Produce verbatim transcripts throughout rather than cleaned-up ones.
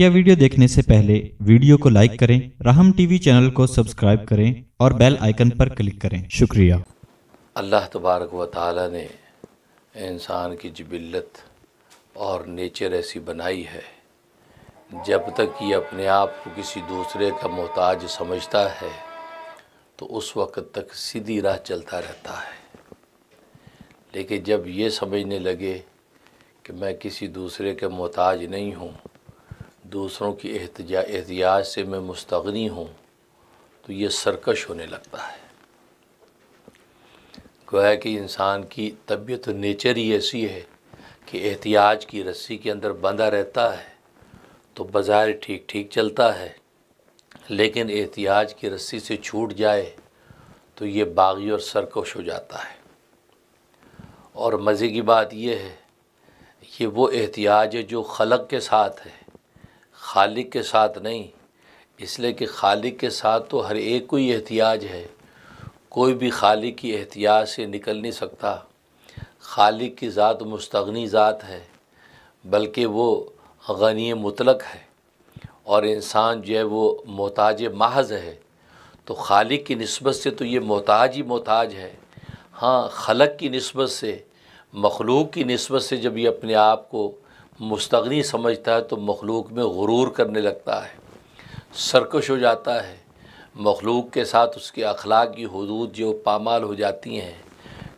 मुख्य वीडियो देखने से पहले वीडियो को लाइक करें, राहम टीवी चैनल को सब्सक्राइब करें और बेल आइकन पर क्लिक करें। शुक्रिया। अल्लाह तबारक व तआला ने इंसान की जिबिल्लत और नेचर ऐसी बनाई है, जब तक ये अपने आप को किसी दूसरे का मोहताज समझता है तो उस वक़्त तक सीधी राह चलता रहता है। लेकिन जब ये समझने लगे कि मैं किसी दूसरे के मोहताज नहीं हूँ, दूसरों की एहतिया एहतियाज से मैं मुस्तगनी हूँ, तो ये सरकश होने लगता है। गोया कि इंसान की तबीयत और नेचर ही ऐसी है कि एहतियाज की रस्सी के अंदर बंधा रहता है, तो बाज़ार ठीक ठीक चलता है, लेकिन एहतियाज की रस्सी से छूट जाए तो ये बागी और सरकश हो जाता है। और मज़े की बात यह है, ये वो एहतियाज है जो खलक के साथ है, खालिक के साथ नहीं। इसलिए कि खालिक के साथ तो हर एक को ही एहतियाज है, कोई भी खालिक की एहतियाज से निकल नहीं सकता। खालिक की ज़ात मुस्तगनी ज़ात है, बल्कि वो गनी मुतलक है, और इंसान जो है वो मोहताज महज है। तो खालिक की निस्बत से तो ये मोहताज ही मोहताज है। हाँ, खलक की निस्बत से, मखलूक की निस्बत से जब ये अपने आप को मुस्तगनी समझता है तो मखलूक में गुरूर करने लगता है, सरकश हो जाता है। मखलूक के साथ उसके अखलाक की हदूद जो पामाल हो जाती हैं,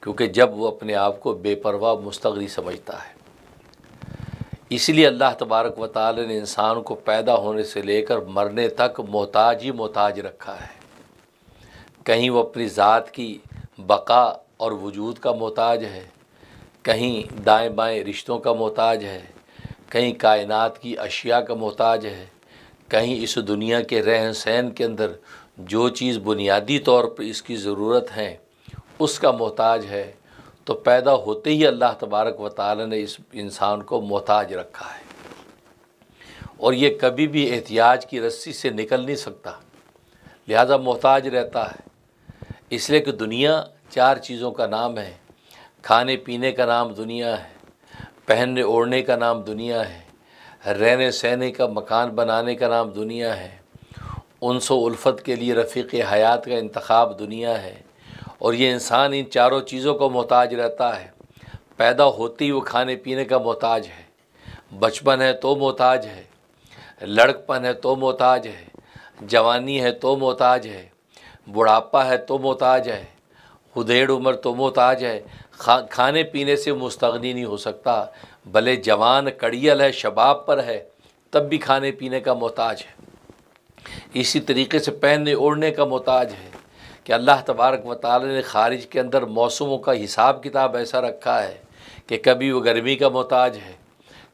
क्योंकि जब वो अपने आप को बेपरवाह मुस्तगनी समझता है। इसलिए अल्लाह तबारक व तआला ने इंसान को पैदा होने से लेकर मरने तक मोहताज ही मोहताज रखा है। कहीं वो अपनी ज़ात की बका और वजूद का मोहताज है, कहीं दाएं बाएं रिश्तों का मोहताज है, कहीं कायनात की अशिया का मोहताज है, कहीं इस दुनिया के रहन सहन के अंदर जो चीज़ बुनियादी तौर पर इसकी ज़रूरत है उसका मोहताज है। तो पैदा होते ही अल्लाह तबारक व तआला ने इस इंसान को मोहताज रखा है, और ये कभी भी एहतियाज की रस्सी से निकल नहीं सकता, लिहाजा मोहताज रहता है। इसलिए कि दुनिया चार चीज़ों का नाम है। खाने पीने का नाम दुनिया है, पहनने ओढ़ने का नाम दुनिया है, रहने सहने का मकान बनाने का नाम दुनिया है, उनस व उल्फत के लिए रफ़ीक़ हयात का इंतखाब दुनिया है। और ये इंसान इन चारों चीज़ों को मोहताज रहता है। पैदा होते ही वो खाने पीने का मोहताज है, बचपन है तो मोहताज है, लड़कपन है तो मोहताज है, जवानी है तो मोहताज है, बुढ़ापा है तो मोहताज है, हुदेड़ उम्र तो मोहताज है। खा खाने पीने से मुस्तगनी नहीं हो सकता, भले जवान कड़ियल है, शबाब पर है, तब भी खाने पीने का मोहताज है। इसी तरीके से पहनने ओढ़ने का मोहताज है कि अल्लाह तबारक व तआला ने ख़ारिज के अंदर मौसमों का हिसाब किताब ऐसा रखा है कि कभी वो गर्मी का मोहताज है,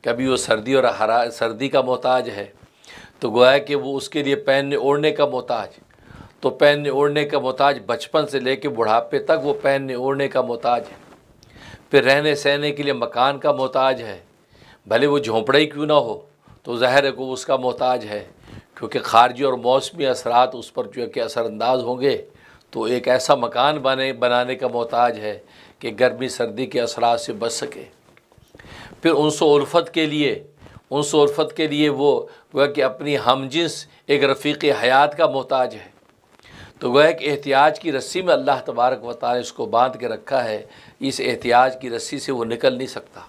कभी वो सर्दी और हरा सर्दी का मोहताज है। तो गोया कि वो उसके लिए पहनने ओढ़ने का मोहताज, तो पहनने ओढ़ने का मोहताज बचपन से लेकर बुढ़ापे तक वो पहनने ओढ़ने का मोहताज है। फिर रहने सहने के लिए मकान का मोहताज है, भले वो झोंपड़ा ही क्यों ना हो, तो ज़ाहिर है को उसका मोहताज है, क्योंकि खारजी और मौसमी असरात उस पर जो है कि असरअंदाज होंगे। तो एक ऐसा मकान बने बनाने का मोहताज है कि गर्मी सर्दी के असरात से बच सके। फिर उनसो उल्फत के लिए उनसो उल्फत के लिए वो गोया कि अपनी हमजिंस एक रफ़ीक़ हयात का मोहताज है। तो गोया कि एहतियाज की रस्सी में अल्लाह तबारक व तआला इसको बांध के रखा है, इस एहतियाज की रस्सी से वो निकल नहीं सकता।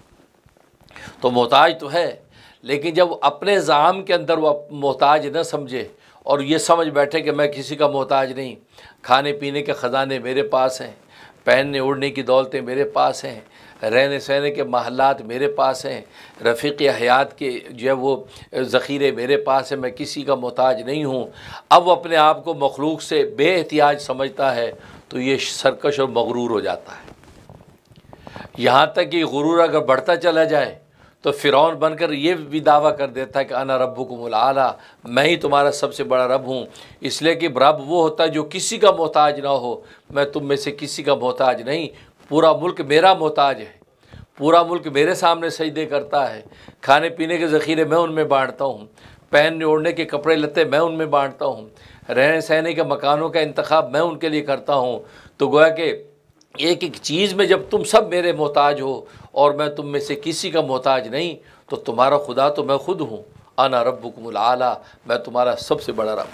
तो मोहताज तो है, लेकिन जब अपने ज़ाम के अंदर वह मोहताज न समझे और ये समझ बैठे कि मैं किसी का मोहताज नहीं, खाने पीने के ख़जाने मेरे पास हैं, पहनने ओढ़ने की दौलतें मेरे पास हैं, रहने सहने के महलात मेरे पास हैं, रफ़ीक़ हयात के जो है वो ज़ख़ीरे मेरे पास हैं, मैं किसी का मोहताज नहीं हूँ। अब अपने आप को मखलूक से बेएहतियाज समझता है तो ये सरकश और मगरूर हो जाता है। यहाँ तक कि गुरूर अगर बढ़ता चला जाए तो फ़िरौन बनकर ये भी दावा कर देता है कि अना रब्बुकुमुल आला, मैं ही तुम्हारा सबसे बड़ा रब हूँ। इसलिए कि रब वो होता है जो किसी का मोहताज ना हो, मैं तुम में से किसी का मोहताज नहीं, पूरा मुल्क मेरा मोहताज है, पूरा मुल्क मेरे सामने सजदे करता है, खाने पीने के ज़ख़ीरे मैं उनमें बाँटता हूँ, पहनने ओढ़ने के कपड़े लत्ते मैं उनमें बाँटता हूँ, रहने सहने के मकानों का इंतखाब मैं उनके लिए करता हूँ। तो गोया कि एक एक चीज़ में जब तुम सब मेरे मोहताज हो और मैं तुम में से किसी का मोहताज नहीं, तो तुम्हारा खुदा तो मैं खुद हूँ। आना रब्बुकुमुल आला, मैं तुम्हारा सबसे बड़ा रब।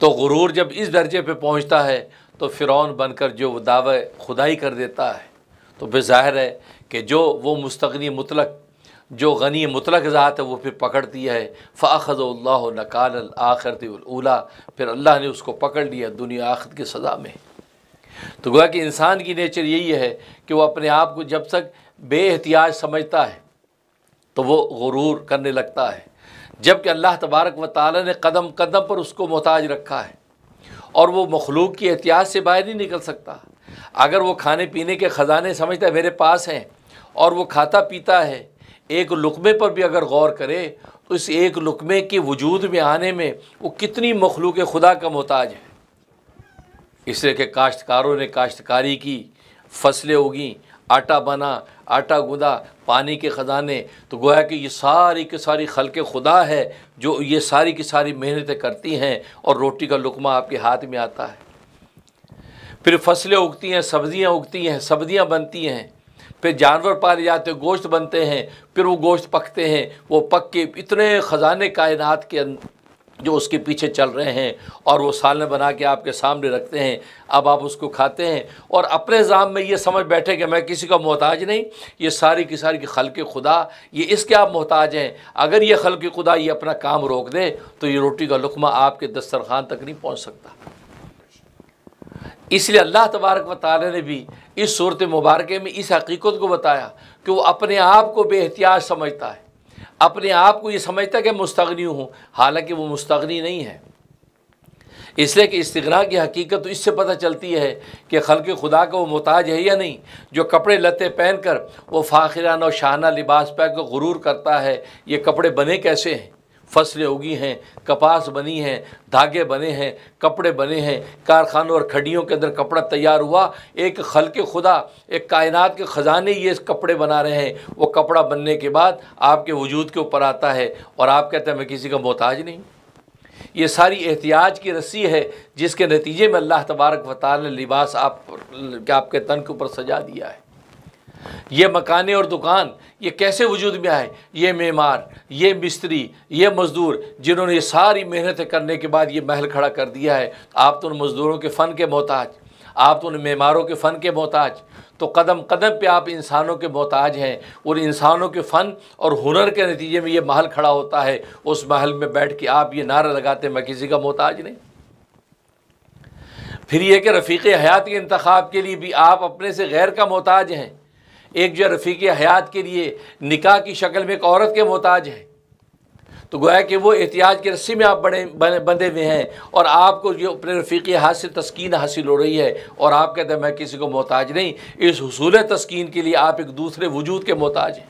तो गुरूर जब इस दर्जे पे पहुंचता है तो फ़िरौन बनकर जो वो दावे खुदाई कर देता है, तो बेज़ाहिर है कि जो वो मुस्तगनी मुतलक, जो गनी मुतलक ज़ात है वो फिर पकड़ती है। फ़ाखज़ल्लाहु नकालल आखिरतुल ऊला, फिर अल्लाह ने उसको पकड़ लिया दुनिया आखिरत की सज़ा में। तो गोया कि इंसान की नेचर यही है कि वो अपने आप को जब तक बेहतियाज समझता है तो वो गुरूर करने लगता है, जबकि अल्लाह तबारक व ताला ने कदम कदम पर उसको मोहताज रखा है और वो मखलूक की एहतियाज से बाहर नहीं निकल सकता। अगर वो खाने पीने के ख़जाने समझता है मेरे पास हैं और वो खाता पीता है, एक लुकमे पर भी अगर गौर करे तो इस एक लुकमे के वजूद में आने में वो कितनी मखलूक खुदा का मोहताज है। इसलिए कि काश्तकारों ने काश्तकारी की, फसलें उगीं, आटा बना, आटा गुदा, पानी के ख़जाने, तो गोया कि ये सारी की सारी खल्के खुदा है जो ये सारी की सारी मेहनतें करती हैं और रोटी का लुकमा आपके हाथ में आता है। फिर फसलें उगती हैं, सब्ज़ियाँ उगती हैं, सब्ज़ियाँ बनती हैं, फिर जानवर पाले जाते हैं, गोश्त बनते हैं, फिर वो गोश्त पकते हैं, वो पक के इतने ख़जाने कायनात के अंदर जो उसके पीछे चल रहे हैं और वो सालन बना के आपके सामने रखते हैं। अब आप उसको खाते हैं और अपने जाम में ये समझ बैठे कि मैं किसी का मोहताज नहीं, ये सारी की सारी की खल्के खुदा, ये इसके आप मोहताज हैं। अगर ये खल्के खुदा ये अपना काम रोक दे तो ये रोटी का लुकमा आपके दस्तरखान तक नहीं पहुंच सकता। इसलिए अल्लाह तबारक व तआला ने भी इस सूरत मुबारक में इस हकीकत को बताया कि वो अपने आप को बेहतियाज समझता है, अपने आप को ये समझता है कि मुस्तगनी हूँ, हालांकि वो मुस्तगनी नहीं है। इसलिए कि इस्तिगना की हकीकत तो इससे पता चलती है कि खल्क़ खुदा का वो मोहताज है या नहीं। जो कपड़े लते पहन कर वो फ़ाखिराना और शाहाना लिबास पहन कर गुरूर करता है, ये कपड़े बने कैसे हैं, फसलें उगी हैं, कपास बनी हैं, धागे बने हैं, कपड़े बने हैं, कारखानों और खड़ियों के अंदर कपड़ा तैयार हुआ। एक खल्क़ खुदा, एक कायनात के ख़जाने ये कपड़े बना रहे हैं। वो कपड़ा बनने के बाद आपके वजूद के ऊपर आता है और आप कहते हैं मैं किसी का मोहताज नहीं। ये सारी एहतियाज की रस्सी है जिसके नतीजे में अल्लाह तबारक व तआला ने लिबास आप आपके तन के ऊपर सजा दिया है। ये मकाने और दुकान ये कैसे वजूद में आए, ये मेमार, ये मिस्त्री, ये मज़दूर जिन्होंने ये सारी मेहनत करने के बाद ये महल खड़ा कर दिया है। आप तो उन मज़दूरों के फ़न के मोहताज, आप तो उन मेमारों के फ़न के मोहताज, तो कदम कदम पे आप इंसानों के मोहताज हैं। और इंसानों के फ़न और हुनर के नतीजे में ये महल खड़ा होता है। उस महल में बैठ के आप ये नारा लगाते मैं किसी का मोहताज नहीं। फिर यह कि रफ़ीक़ हयात के इंतख़ाब के लिए भी आप अपने से गैर का मोहताज हैं। एक जो रफ़ीक़ हयात के लिए निकाह की शक्ल में एक औरत के मोहताज है, तो गोया कि वो एहतियाज के रस्सी में आप बड़े बंधे हुए हैं और आपको जो अपने रफ़ीक़ हयात से तस्कीन हासिल हो रही है और आप कहते हैं मैं किसी को मोहताज नहीं। इस हुसूल तस्कीन के लिए आप एक दूसरे वजूद के मोहताज हैं।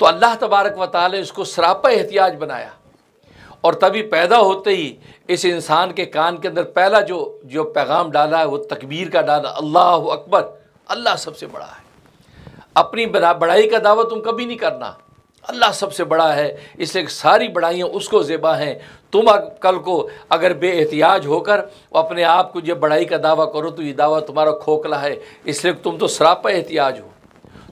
तो अल्लाह तबारक व तआला ने इसको सरापा एहतियाज बनाया और तभी पैदा होते ही इस इंसान के कान के अंदर पहला जो जो पैगाम डाला है वो तकबीर का डाला, अल्लाह अकबर, अल्लाह सबसे बड़ा है। अपनी बड़ा बड़ाई का दावा तुम कभी नहीं करना, अल्लाह सबसे बड़ा है, इसलिए सारी बड़ाइयाँ उसको ज़ेबा हैं। तुम कल को अगर बेएहतियाज होकर अपने आप को जब बड़ाई का दावा करो तो ये दावा तुम्हारा खोखला है। इसलिए तुम तो सरापा एहतियाज हो,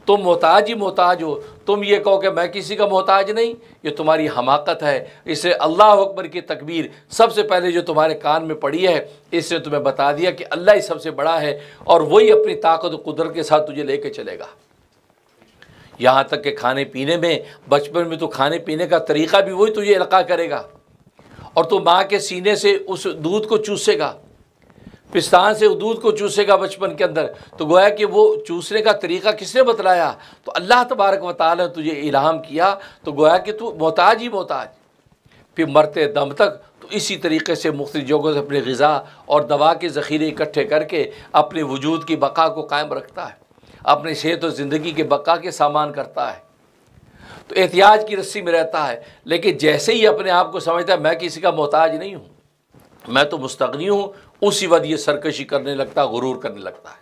तुम मोहताज ही मोहताज हो। तुम ये कहो कि मैं किसी का मोहताज नहीं, ये तुम्हारी हमाकत है। इसलिए अल्लाह अकबर की तकबीर सबसे पहले जो तुम्हारे कान में पड़ी है, इसने तुम्हें बता दिया कि अल्लाह ही सबसे बड़ा है और वही अपनी ताकत और कुदरत के साथ तुझे लेके चलेगा। यहाँ तक के खाने पीने में, बचपन में तो खाने पीने का तरीक़ा भी वही तुझे इल्का करेगा और तू माँ के सीने से उस दूध को चूसेगा, पिस्तान से दूध को चूसेगा बचपन के अंदर। तो गोया कि वो चूसने का तरीक़ा किसने बतलाया, तो अल्लाह तबारक व तआला ने तुझे इल्हाम किया। तो गोया कि तू मोहताज ही मोहताज, फिर मरते दम तक तो इसी तरीके से मुख्तलिफ जगहों से अपनी ग़िज़ा और दवा के ज़ख़ीरे इकट्ठे करके अपने वजूद की बका को कायम रखता है, अपनी सेहत और ज़िंदगी के बका के सामान करता है। तो एहतियाज की रस्सी में रहता है, लेकिन जैसे ही अपने आप को समझता है मैं किसी का मोहताज नहीं हूँ, मैं तो मुस्तग़नी हूँ, उसी वक्त ये सरकशी करने लगता है, गुरूर करने लगता है।